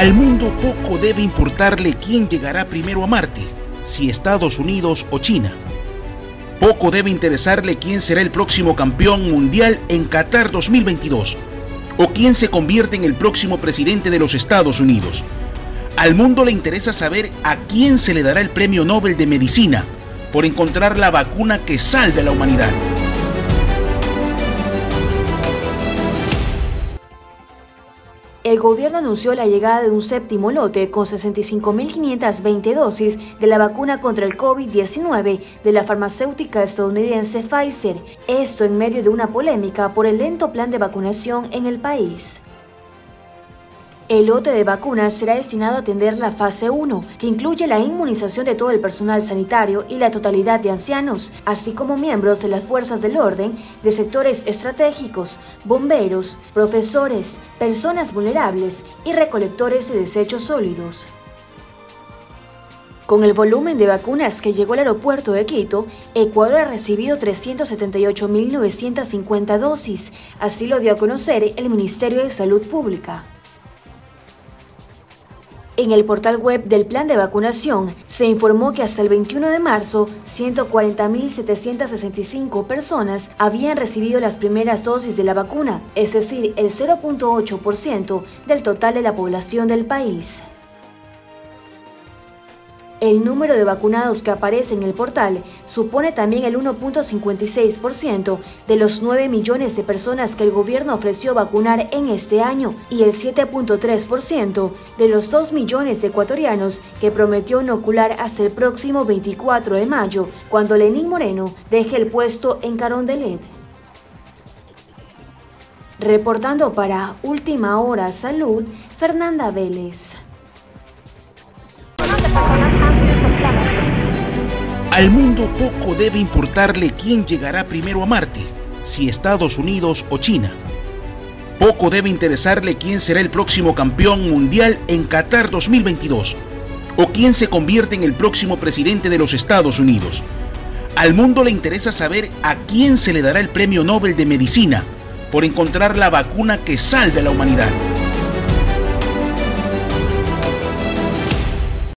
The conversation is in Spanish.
Al mundo poco debe importarle quién llegará primero a Marte, si Estados Unidos o China. Poco debe interesarle quién será el próximo campeón mundial en Qatar 2022, o quién se convierte en el próximo presidente de los Estados Unidos. Al mundo le interesa saber a quién se le dará el premio Nobel de Medicina por encontrar la vacuna que salve a la humanidad. El gobierno anunció la llegada de un séptimo lote con 65.520 dosis de la vacuna contra el COVID-19 de la farmacéutica estadounidense Pfizer, esto en medio de una polémica por el lento plan de vacunación en el país. El lote de vacunas será destinado a atender la fase 1, que incluye la inmunización de todo el personal sanitario y la totalidad de ancianos, así como miembros de las fuerzas del orden, de sectores estratégicos, bomberos, profesores, personas vulnerables y recolectores de desechos sólidos. Con el volumen de vacunas que llegó al aeropuerto de Quito, Ecuador ha recibido 378.950 dosis, así lo dio a conocer el Ministerio de Salud Pública. En el portal web del Plan de Vacunación se informó que hasta el 21 de marzo, 140.765 personas habían recibido las primeras dosis de la vacuna, es decir, el 0.8% del total de la población del país. El número de vacunados que aparece en el portal supone también el 1.56% de los 9 millones de personas que el gobierno ofreció vacunar en este año y el 7.3% de los 2 millones de ecuatorianos que prometió inocular hasta el próximo 24 de mayo, cuando Lenín Moreno deje el puesto en Carondelet. Reportando para Última Hora Salud, Fernanda Vélez. Al mundo poco debe importarle quién llegará primero a Marte, si Estados Unidos o China. Poco debe interesarle quién será el próximo campeón mundial en Qatar 2022, o quién se convierte en el próximo presidente de los Estados Unidos. Al mundo le interesa saber a quién se le dará el premio Nobel de Medicina por encontrar la vacuna que salve a la humanidad.